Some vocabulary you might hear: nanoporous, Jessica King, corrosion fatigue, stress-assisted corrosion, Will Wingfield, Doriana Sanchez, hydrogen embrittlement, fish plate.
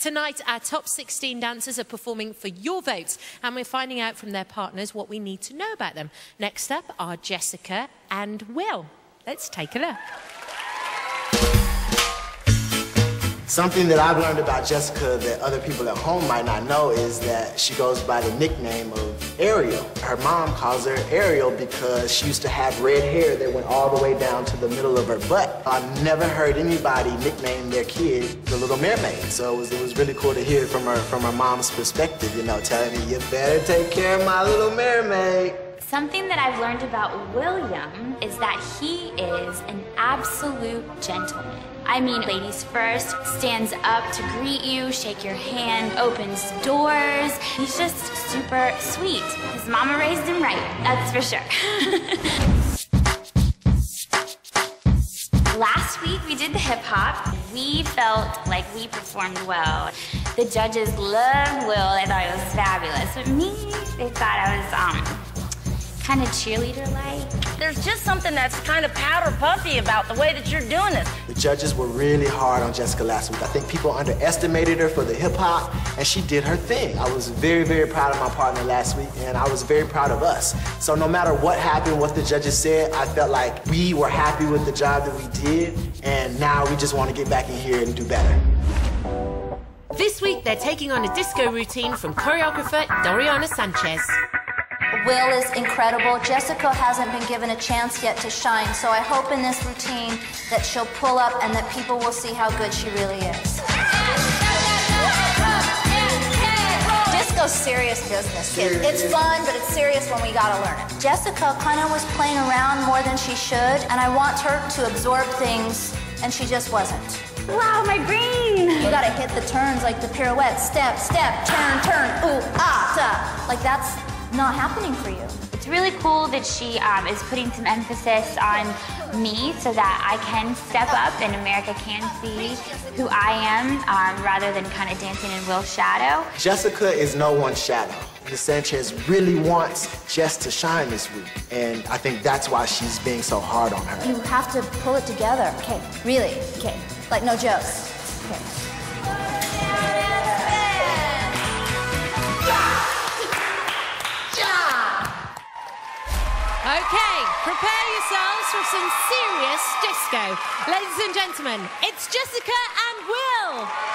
Tonight, our top 16 dancers are performing for your votes, and we're finding out from their partners what we need to know about them. Next up are Jessica and Will. Let's take a look. Something that I've learned about Jessica that other people at home might not know is that she goes by the nickname of Ariel. Her mom calls her Ariel because she used to have red hair that went all the way down to the middle of her butt. I've never heard anybody nickname their kid the Little Mermaid, so it was really cool to hear from her mom's perspective, you know, telling me, you better take care of my Little Mermaid. Something that I've learned about William is that he is an absolute gentleman. I mean, ladies first, stands up to greet you, shake your hand, opens doors. He's just super sweet. His mama raised him right, that's for sure. Last week we did the hip hop. We felt like we performed well. The judges loved Will, they thought it was fabulous. But me, they thought I was kind of cheerleader-like. There's just something that's kind of powder puffy about the way that you're doing this. The judges were really hard on Jessica last week. I think people underestimated her for the hip-hop, and she did her thing. I was very, very proud of my partner last week, and I was very proud of us. So no matter what happened, what the judges said, I felt like we were happy with the job that we did, and now we just want to get back in here and do better. This week, they're taking on a disco routine from choreographer Doriana Sanchez. Will is incredible. Jessica hasn't been given a chance yet to shine, so I hope in this routine that she'll pull up and that people will see how good she really is. Disco's serious business. It's fun, but it's serious when we gotta learn it. Jessica kind of was playing around more than she should, and I want her to absorb things, and she just wasn't. Wow, my brain! You gotta hit the turns like the pirouette, step, step, turn, turn, ooh, ah, da. Like that's not happening for you. It's really cool that she is putting some emphasis on me so that I can step up and America can see who I am rather than kind of dancing in Will's shadow. Jessica is no one's shadow. Ms. Sanchez really wants Jess to shine this week, and I think that's why she's being so hard on her. You have to pull it together. Okay, really, okay. Like, no jokes. Okay. Okay, prepare yourselves for some serious disco. Ladies and gentlemen, it's Jessica and Will.